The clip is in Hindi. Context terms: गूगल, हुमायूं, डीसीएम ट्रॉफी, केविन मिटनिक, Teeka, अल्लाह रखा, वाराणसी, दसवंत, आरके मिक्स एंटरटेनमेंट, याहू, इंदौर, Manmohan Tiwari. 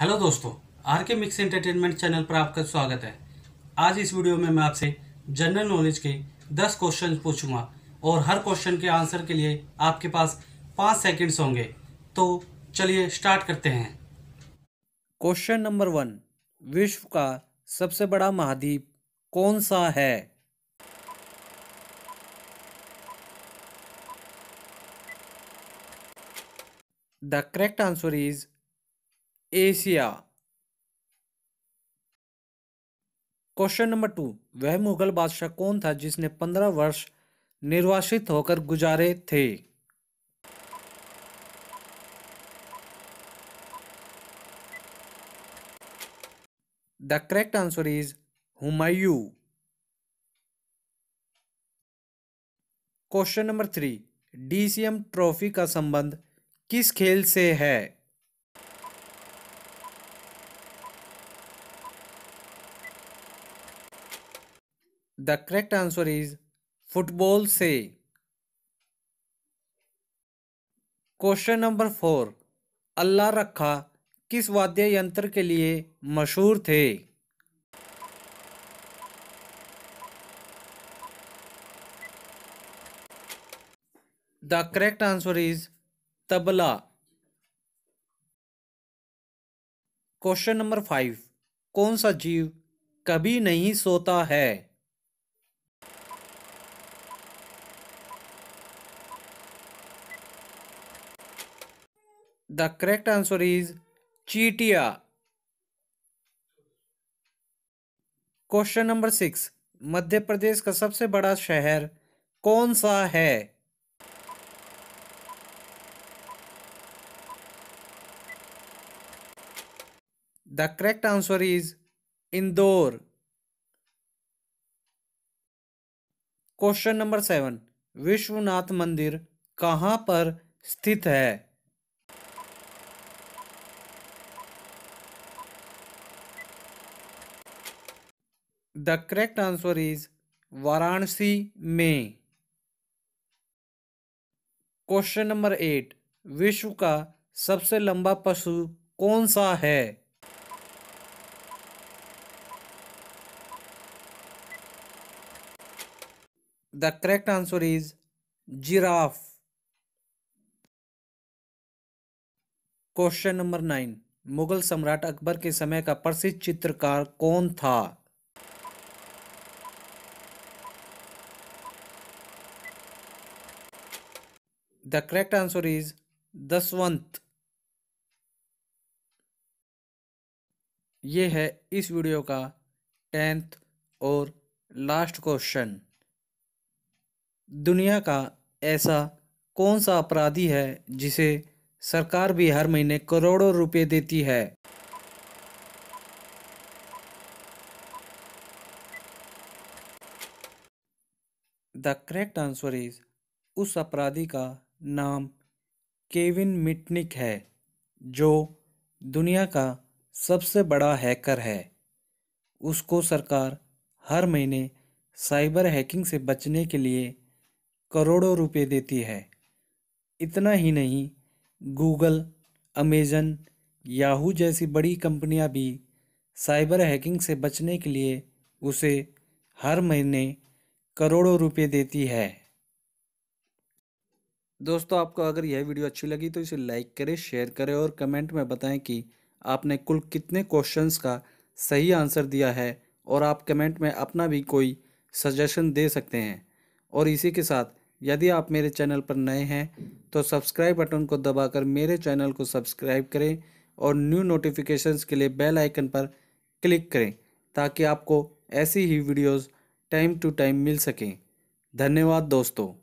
हेलो दोस्तों, आरके मिक्स एंटरटेनमेंट चैनल पर आपका स्वागत है। आज इस वीडियो में मैं आपसे जनरल नॉलेज के 10 क्वेश्चन पूछूंगा और हर क्वेश्चन के आंसर के लिए आपके पास 5 सेकंड्स होंगे। तो चलिए स्टार्ट करते हैं। क्वेश्चन नंबर 1, विश्व का सबसे बड़ा महाद्वीप कौन सा है? The correct answer is Asia. Question number 2, वह मुगल बादशाह कौन था जिसने 15 वर्ष निर्वासित होकर गुजारे थे? The correct answer is हुमायूं। Question number 3, डीसीएम ट्रॉफी का संबंध किस खेल से है? The correct answer is football से। क्वेश्चन नंबर 4, अल्लाह रखा किस वाद्य यंत्र के लिए मशहूर थे? The correct answer is tabla. Question number 5, कौन सा जीव कभी नहीं सोता है? The correct answer is चीटिया। क्वेश्चन नंबर 6, मध्य प्रदेश का सबसे बड़ा शहर कौन सा है? The correct answer is इंदौर। Question number 7, Vishwanath मंदिर कहाँ पर स्थित है? The correct answer is वाराणसी में। क्वेश्चन नंबर 8, विश्व का सबसे लंबा पशु कौन सा है? The correct answer is giraffe. Question number 9, Mughal सम्राट अकबर के समय का प्रसिद्ध चित्रकार कौन था? The correct answer is दसवंत। ये है इस वीडियो का 10th और लास्ट क्वेश्चन। दुनिया का ऐसा कौन सा अपराधी है जिसे सरकार भी हर महीने करोड़ों रुपए देती है? The correct answer is उस अपराधी का नाम केविन मिटनिक है, जो दुनिया का सबसे बड़ा हैकर है। उसको सरकार हर महीने साइबर हैकिंग से बचने के लिए करोड़ों रुपए देती है। इतना ही नहीं, गूगल, अमेज़न, याहू जैसी बड़ी कंपनियां भी साइबर हैकिंग से बचने के लिए उसे हर महीने करोड़ों रुपए देती है। दोस्तों, आपको अगर यह वीडियो अच्छी लगी तो इसे लाइक करें, शेयर करें और कमेंट में बताएं कि आपने कुल कितने क्वेश्चंस का सही आंसर दिया है, और आप कमेंट में अपना भी कोई सजेशन दे सकते हैं। और इसी के साथ यदि आप मेरे चैनल पर नए हैं तो सब्सक्राइब बटन को दबाकर मेरे चैनल को सब्सक्राइब करें और न्यू नोटिफिकेशंस के लिए बेल आइकन पर क्लिक करें ताकि आपको ऐसी ही वीडियोज़ टाइम टू टाइम मिल सकें। धन्यवाद दोस्तों।